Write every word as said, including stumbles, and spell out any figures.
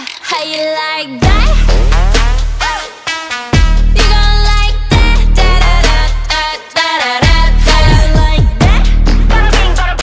how you like that?